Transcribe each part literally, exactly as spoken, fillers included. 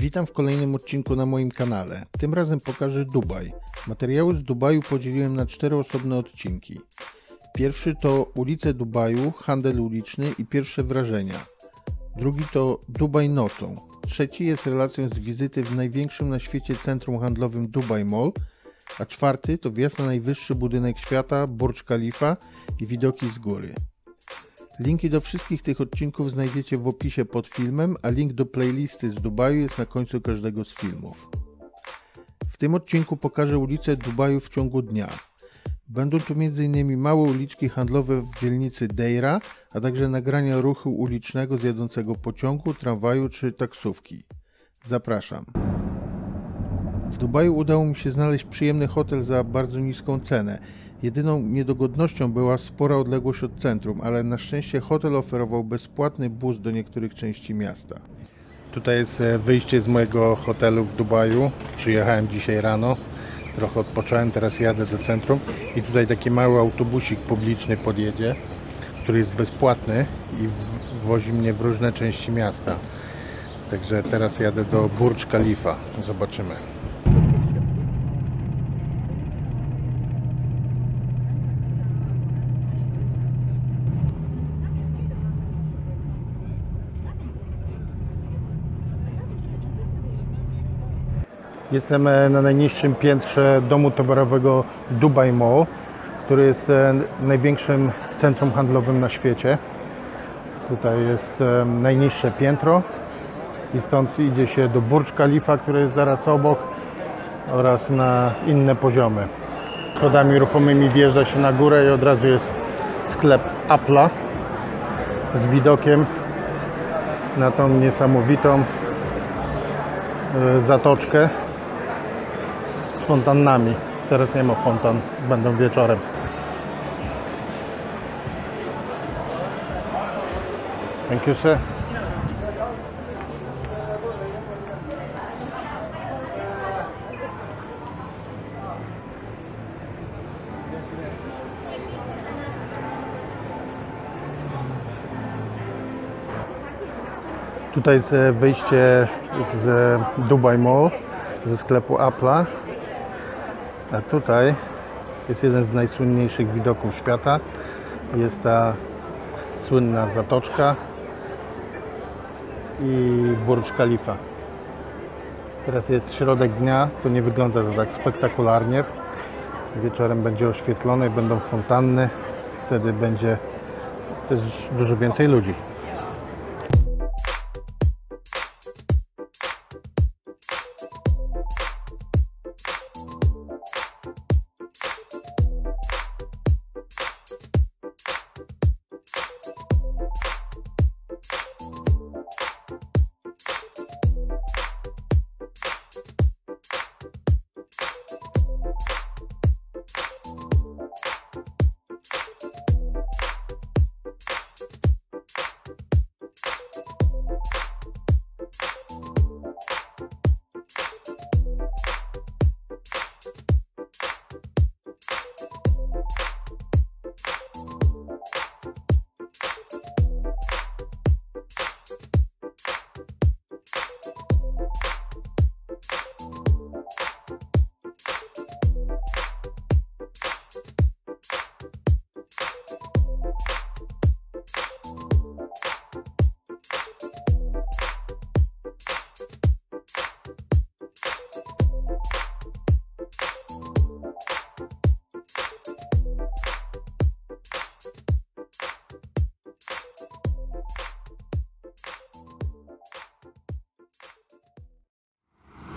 Witam w kolejnym odcinku na moim kanale. Tym razem pokażę Dubaj. Materiały z Dubaju podzieliłem na cztery osobne odcinki. Pierwszy to ulice Dubaju, handel uliczny i pierwsze wrażenia. Drugi to Dubaj nocą. Trzeci jest relacją z wizyty w największym na świecie centrum handlowym Dubai Mall. A czwarty to wjazd na najwyższy budynek świata Burj Khalifa i widoki z góry. Linki do wszystkich tych odcinków znajdziecie w opisie pod filmem, a link do playlisty z Dubaju jest na końcu każdego z filmów. W tym odcinku pokażę ulice Dubaju w ciągu dnia. Będą tu między innymi małe uliczki handlowe w dzielnicy Deira, a także nagrania ruchu ulicznego z jadącego pociągu, tramwaju czy taksówki. Zapraszam. W Dubaju udało mi się znaleźć przyjemny hotel za bardzo niską cenę. Jedyną niedogodnością była spora odległość od centrum, ale na szczęście hotel oferował bezpłatny bus do niektórych części miasta. Tutaj jest wyjście z mojego hotelu w Dubaju. Przyjechałem dzisiaj rano, trochę odpocząłem, teraz jadę do centrum i tutaj taki mały autobusik publiczny podjedzie, który jest bezpłatny i wozi mnie w różne części miasta. Także teraz jadę do Burj Khalifa, zobaczymy. Jestem na najniższym piętrze domu towarowego Dubai Mall, który jest największym centrum handlowym na świecie. Tutaj jest najniższe piętro i stąd idzie się do Burj Khalifa, który jest zaraz obok, oraz na inne poziomy. Schodami ruchomymi wjeżdża się na górę i od razu jest sklep Apple'a z widokiem na tą niesamowitą zatoczkę z fontannami. Teraz nie ma fontan, będą wieczorem. Thank you, sir. Tutaj jest wyjście z Dubai Mall, ze sklepu Apple'a, a tutaj jest jeden z najsłynniejszych widoków świata. Jest ta słynna zatoczka i Burj Khalifa. Teraz jest środek dnia, to nie wygląda to tak spektakularnie. Wieczorem będzie oświetlone, będą fontanny, wtedy będzie też dużo więcej ludzi.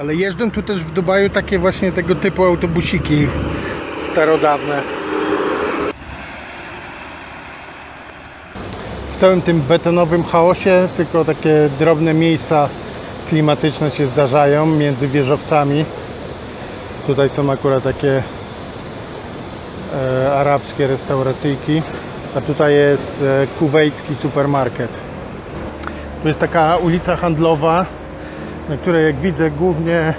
Ale jeżdżą tu też w Dubaju takie właśnie tego typu autobusiki starodawne. W całym tym betonowym chaosie tylko takie drobne miejsca klimatyczne się zdarzają między wieżowcami. Tutaj są akurat takie e, arabskie restauracyjki, a tutaj jest e, kuwejcki supermarket. Tu jest taka ulica handlowa, na której, jak widzę, głównie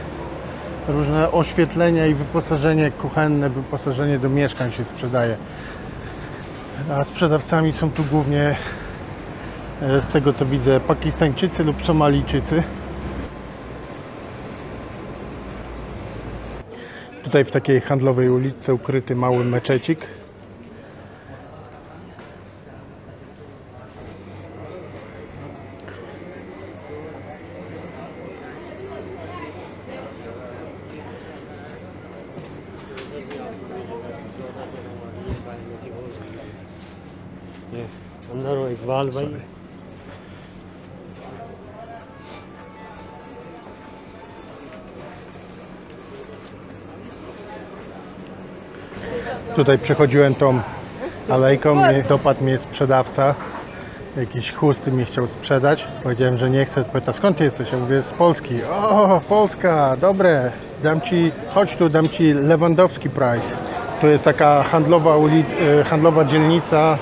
różne oświetlenia i wyposażenie kuchenne, wyposażenie do mieszkań się sprzedaje. A sprzedawcami są tu głównie, z tego co widzę, Pakistańczycy lub Somalijczycy. tutaj w takiej handlowej ulicy ukryty mały meczecik. Sorry. Tutaj przechodziłem tą alejką, dopadł mnie sprzedawca, jakiś chusty mi chciał sprzedać. Powiedziałem, że nie chcę. Pyta, skąd ty jesteś? Ja mówię, z Polski. O, Polska, dobre, dam ci, chodź tu, dam ci Lewandowski price. Tu jest taka handlowa, ulic, handlowa dzielnica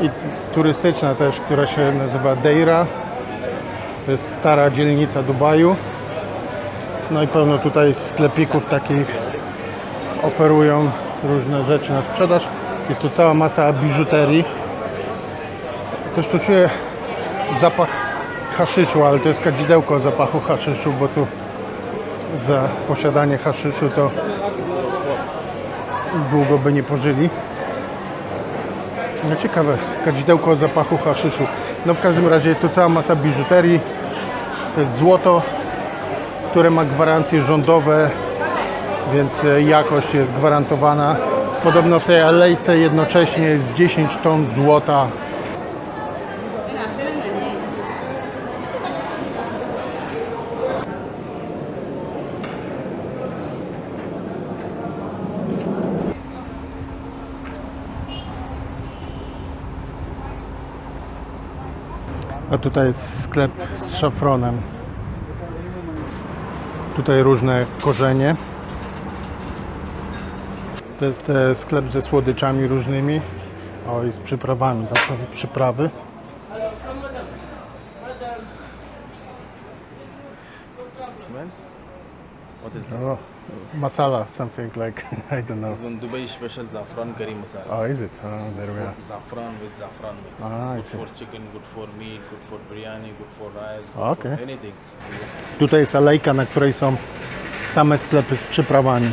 i turystyczna też, która się nazywa Deira. To jest stara dzielnica Dubaju. No i pełno tutaj sklepików takich oferują różne rzeczy na sprzedaż. Jest tu cała masa biżuterii. Też tu czuję zapach haszyszu, ale to jest kadzidełko o zapachu haszyszu, bo tu za posiadanie haszyszu to długo by nie pożyli. No ciekawe, kadzidełko o zapachu haszyszu. No w każdym razie tu cała masa biżuterii. To jest złoto, które ma gwarancje rządowe, więc jakość jest gwarantowana. Podobno w tej alejce jednocześnie jest dziesięć ton złota. A tutaj jest sklep z szafronem. Tutaj różne korzenie. To jest sklep ze słodyczami różnymi. O, i z przyprawami. Tam są przyprawy. O, masala, something like, I don't know. This one Dubai special zafran curry masala. Oh, is it? Oh, there we are. Zafran with zafran mix. Ah, good for chicken, good for meat, good for biryani, good for rice, good okay. for anything. Tutaj jest alejka, na której są same sklepy z przyprawami.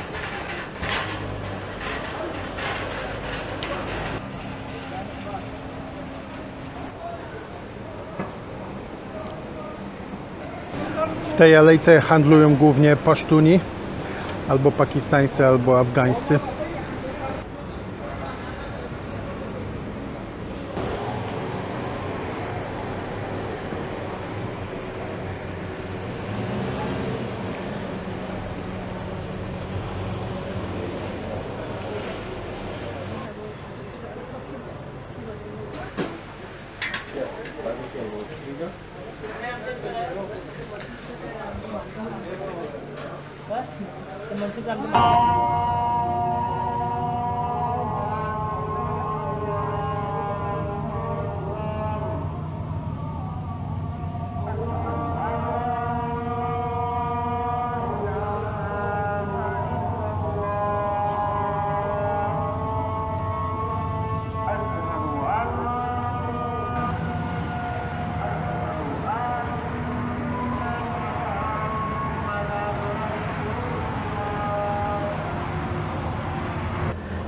W tej alejce handlują głównie Pasztuni, albo pakistańscy, albo afgańscy.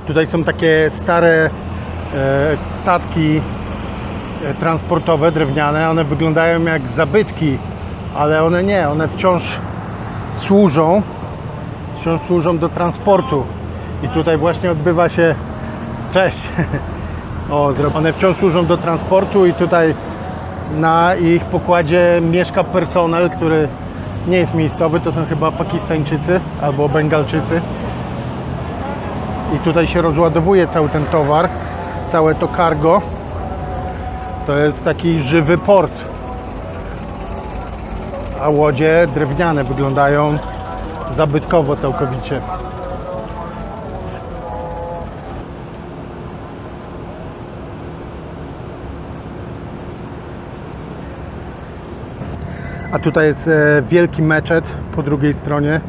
Tutaj są takie stare e, statki transportowe, drewniane. One wyglądają jak zabytki, ale one nie, one wciąż służą, wciąż służą do transportu. I tutaj właśnie odbywa się... Cześć! O, one wciąż służą do transportu i tutaj na ich pokładzie mieszka personel, który nie jest miejscowy. To są chyba Pakistańczycy albo Bengalczycy. I tutaj się rozładowuje cały ten towar, całe to cargo. To jest taki żywy port. A łodzie drewniane wyglądają zabytkowo całkowicie. A tutaj jest wielki meczet po drugiej stronie.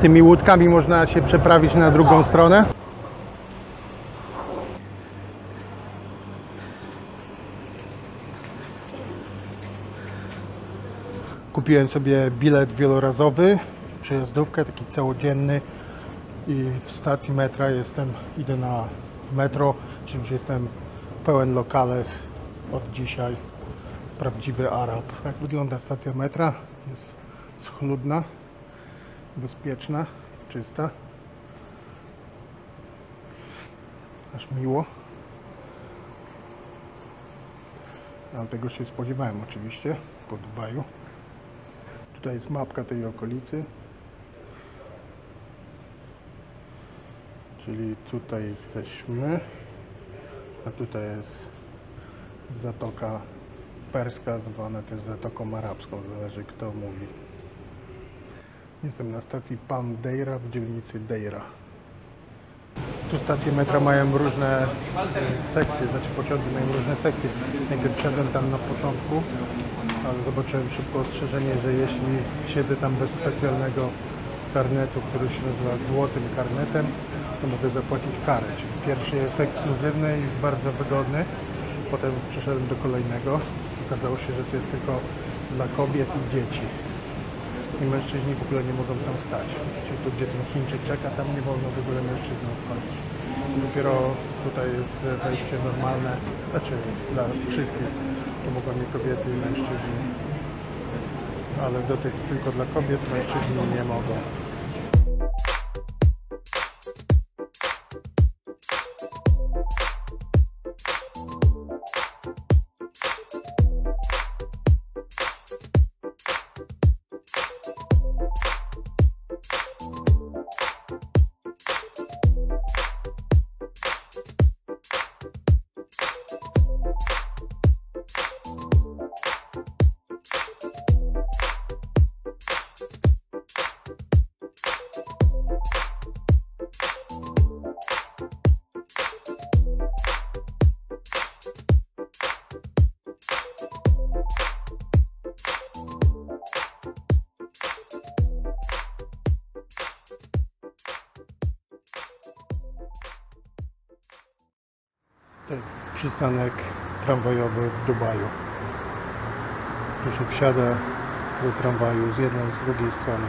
Tymi łódkami można się przeprawić na drugą stronę. Kupiłem sobie bilet wielorazowy, przejazdówkę, taki całodzienny i w stacji metra jestem, idę na metro, czyli już jestem pełen lokales od dzisiaj, prawdziwy Arab. Tak wygląda stacja metra, jest schludna, bezpieczna, czysta. Aż miło. Ale tego się spodziewałem oczywiście, po Dubaju. Tutaj jest mapka tej okolicy. Czyli tutaj jesteśmy. A tutaj jest Zatoka Perska, zwana też Zatoką Arabską, zależy kto mówi. Jestem na stacji Pan Deira w dzielnicy Deira. Tu stacje metra mają różne sekcje, znaczy pociągi mają różne sekcje. Najpierw wszedłem tam na początku, ale zobaczyłem szybko ostrzeżenie, że jeśli siedzę tam bez specjalnego karnetu, który się nazywa złotym karnetem, to mogę zapłacić karę. Czyli pierwszy jest ekskluzywny i bardzo wygodny. Potem przeszedłem do kolejnego. Okazało się, że to jest tylko dla kobiet i dzieci. I mężczyźni w ogóle nie mogą tam stać. Czyli tu, gdzie ten Chińczyk czeka, tam nie wolno w ogóle mężczyznom wchodzić. Dopiero tutaj jest wejście normalne, znaczy dla wszystkich. Tu mogą nie kobiety i mężczyźni. Ale do tych tylko dla kobiet, mężczyźni nie mogą. To jest przystanek tramwajowy w Dubaju. Tu się wsiada do tramwaju z jednej i z drugiej strony.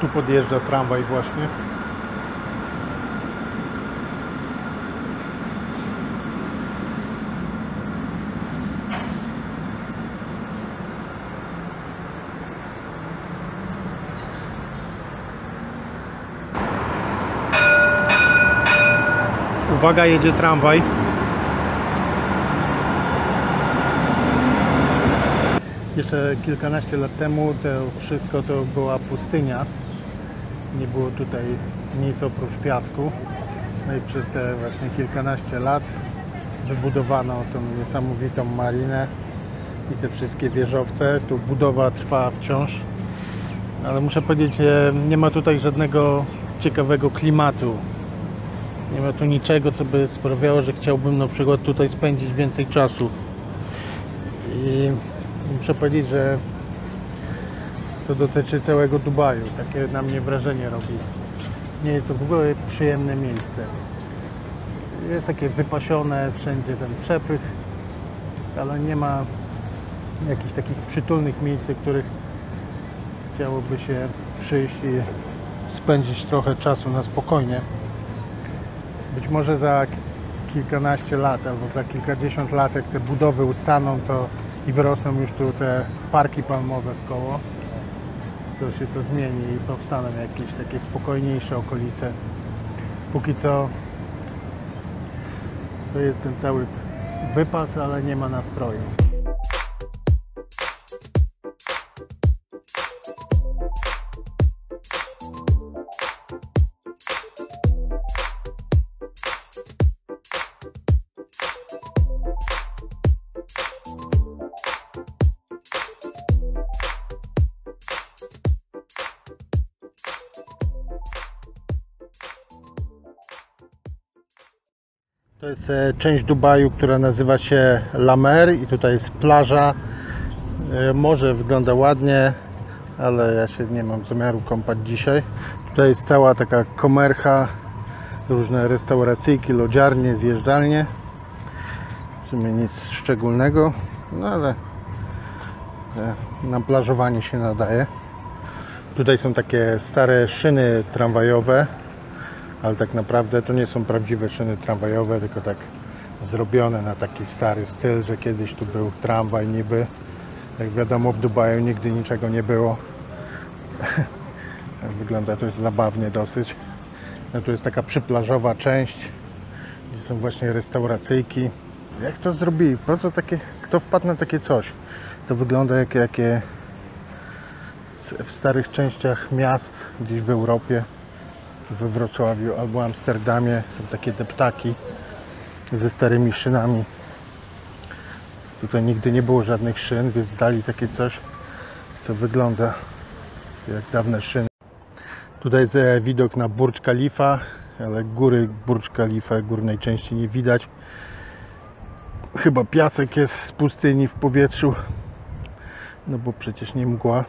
Tu podjeżdża tramwaj właśnie. Uwaga, jedzie tramwaj. Jeszcze kilkanaście lat temu to wszystko to była pustynia. Nie było tutaj nic oprócz piasku. No i przez te właśnie kilkanaście lat wybudowano tą niesamowitą marinę i te wszystkie wieżowce. Tu budowa trwa wciąż. Ale muszę powiedzieć, nie ma tutaj żadnego ciekawego klimatu. Nie ma tu niczego, co by sprawiało, że chciałbym na przykład tutaj spędzić więcej czasu. I muszę powiedzieć, że to dotyczy całego Dubaju. Takie na mnie wrażenie robi. Nie jest to w ogóle przyjemne miejsce. Jest takie wypasione, wszędzie ten przepych, ale nie ma jakichś takich przytulnych miejsc, do których chciałoby się przyjść i spędzić trochę czasu na spokojnie. Być może za kilkanaście lat albo za kilkadziesiąt lat, jak te budowy ustaną to i wyrosną już tu te parki palmowe w koło, to się to zmieni i powstaną jakieś takie spokojniejsze okolice. Póki co to jest ten cały wypas, ale nie ma nastroju. To jest część Dubaju, która nazywa się La Mer i tutaj jest plaża. Morze wygląda ładnie, ale ja się nie mam zamiaru kąpać dzisiaj. Tutaj jest cała taka komercha, różne restauracyjki, lodziarnie, zjeżdżalnie. W sumie nic szczególnego, no ale na plażowanie się nadaje. Tutaj są takie stare szyny tramwajowe, ale tak naprawdę to nie są prawdziwe szyny tramwajowe, tylko tak zrobione na taki stary styl, że kiedyś tu był tramwaj niby. Jak wiadomo, w Dubaju nigdy niczego nie było. Wygląda to zabawnie dosyć. No tu jest taka przyplażowa część, gdzie są właśnie restauracyjki. Jak to zrobili? Po co takie, kto wpadł na takie coś? To wygląda jak jakie w starych częściach miast, gdzieś w Europie, we Wrocławiu albo Amsterdamie. Są takie deptaki ze starymi szynami. Tutaj nigdy nie było żadnych szyn, więc dali takie coś, co wygląda jak dawne szyny. Tutaj jest widok na Burj Khalifa, ale góry Burj Khalifa, górnej części nie widać. Chyba piasek jest z pustyni w powietrzu, no bo przecież nie mgła.